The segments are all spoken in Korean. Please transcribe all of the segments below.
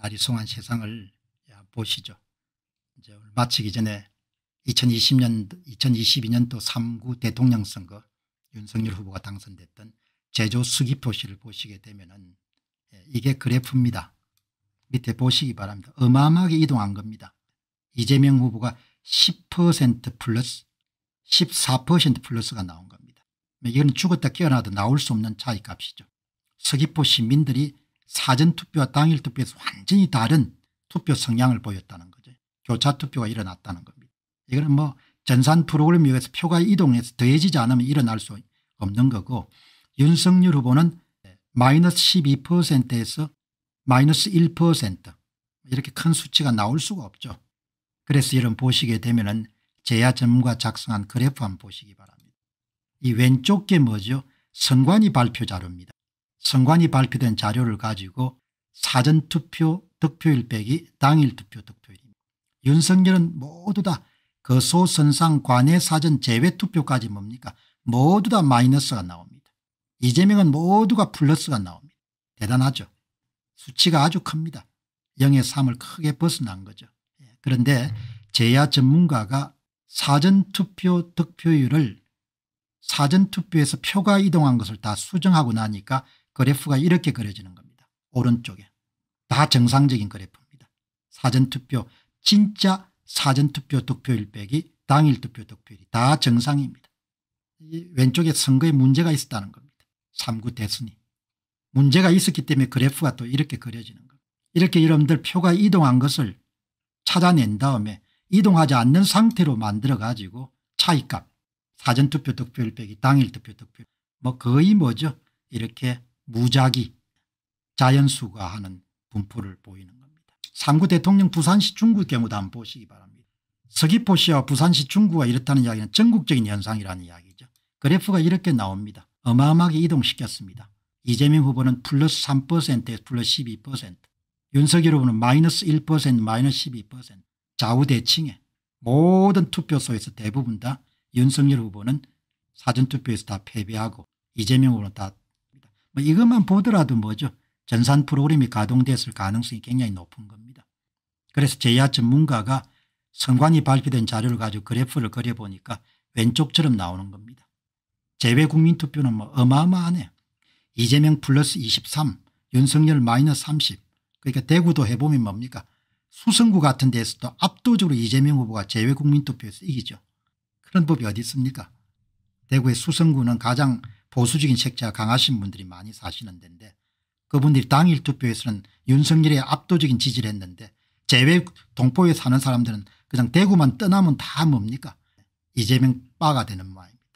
아리송한 세상을 보시죠. 이제 마치기 전에 2022년도 3구 대통령 선거 윤석열 후보가 당선됐던 제조 수기포시를 보시게 되면은 이게 그래프입니다. 밑에 보시기 바랍니다. 어마어마하게 이동한 겁니다. 이재명 후보가 10% 플러스 14% 플러스가 나온 겁니다. 이건 죽었다 깨어나도 나올 수 없는 차이값이죠. 서귀포 시민들이 사전투표와 당일투표에서 완전히 다른 투표 성향을 보였다는 거죠. 교차투표가 일어났다는 겁니다. 이거는 뭐 전산 프로그램에 의해서 표가 이동해서 더해지지 않으면 일어날 수 없는 거고, 윤석열 후보는 마이너스 12%에서 마이너스 1% 이렇게 큰 수치가 나올 수가 없죠. 그래서 여러분 보시게 되면은 재야 전문가 작성한 그래프 한번 보시기 바랍니다. 이 왼쪽 게 뭐죠? 선관위 발표 자료입니다. 선관위 발표된 자료를 가지고 사전투표 득표일 빼기 당일투표 득표일입니다. 윤석열은 모두 다 거소, 선상, 관외, 사전, 제외투표까지 뭡니까? 모두 다 마이너스가 나옵니다. 이재명은 모두가 플러스가 나옵니다. 대단하죠. 수치가 아주 큽니다. 0의 3을 크게 벗어난 거죠. 그런데 재야 전문가가 사전투표 득표율을 사전투표에서 표가 이동한 것을 다 수정하고 나니까 그래프가 이렇게 그려지는 겁니다. 오른쪽에. 다 정상적인 그래프입니다. 사전투표, 진짜 사전투표 득표율 빼기 당일투표 득표율이 다 정상입니다. 이 왼쪽에 선거에 문제가 있었다는 겁니다. 3구 대선이. 문제가 있었기 때문에 그래프가 또 이렇게 그려지는 겁니다. 이렇게 여러분들 표가 이동한 것을 찾아낸 다음에 이동하지 않는 상태로 만들어가지고 차이값, 사전투표 득표율 빼기 당일투표 득표율, 뭐 거의 뭐죠? 이렇게 무작위 자연수가 하는 분포를 보이는 겁니다. 3구 대통령 부산시 중구 경우도 한번 보시기 바랍니다. 서귀포시와 부산시 중구가 이렇다는 이야기는 전국적인 현상이라는 이야기죠. 그래프가 이렇게 나옵니다. 어마어마하게 이동시켰습니다. 이재명 후보는 플러스 3%에서 플러스 12%, 윤석열 후보는 마이너스 1%, 마이너스 12%, 좌우대칭에 모든 투표소에서 대부분 다 윤석열 후보는 사전투표에서 다 패배하고 이재명 후보는 다 뭐 이것만 보더라도 뭐죠? 전산 프로그램이 가동됐을 가능성이 굉장히 높은 겁니다. 그래서 재야 전문가가 선관위 발표된 자료를 가지고 그래프를 그려보니까 왼쪽처럼 나오는 겁니다. 재외국민투표는 뭐 어마어마하네요. 이재명 플러스 23, 윤석열 마이너스 30. 그러니까 대구도 해보면 뭡니까? 수성구 같은 데에서도 압도적으로 이재명 후보가 재외국민투표에서 이기죠. 그런 법이 어디 있습니까? 대구의 수성구는 가장 보수적인 색채가 강하신 분들이 많이 사시는 데인데, 그분들이 당일 투표에서는 윤석열의 압도적인 지지를 했는데, 재외 동포에 사는 사람들은 그냥 대구만 떠나면 다 뭡니까? 이재명 빠가 되는 모양입니다.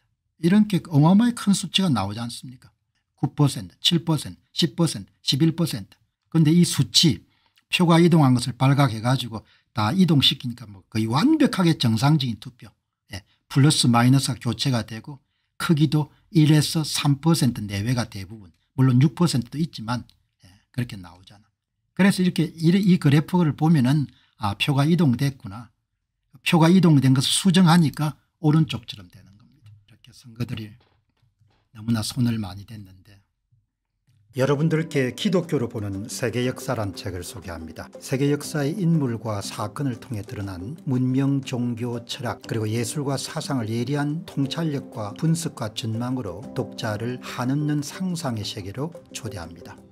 이런 게 어마어마하게 큰 수치가 나오지 않습니까? 9%, 7%, 10%, 11%. 그런데 이 수치, 표가 이동한 것을 발각해가지고 다 이동시키니까 뭐 거의 완벽하게 정상적인 투표. 예, 플러스 마이너스가 교체가 되고 크기도 1에서 3% 내외가 대부분, 물론 6%도 있지만 예, 그렇게 나오잖아. 그래서 이렇게 이 그래프를 보면은 아, 표가 이동됐구나. 표가 이동된 것을 수정하니까 오른쪽처럼 되는 겁니다. 이렇게 선거들이 너무나 손을 많이 댔는데, 여러분들께 기독교로 보는 세계 역사란 책을 소개합니다. 세계 역사의 인물과 사건을 통해 드러난 문명, 종교, 철학 그리고 예술과 사상을 예리한 통찰력과 분석과 전망으로 독자를 한없는 상상의 세계로 초대합니다.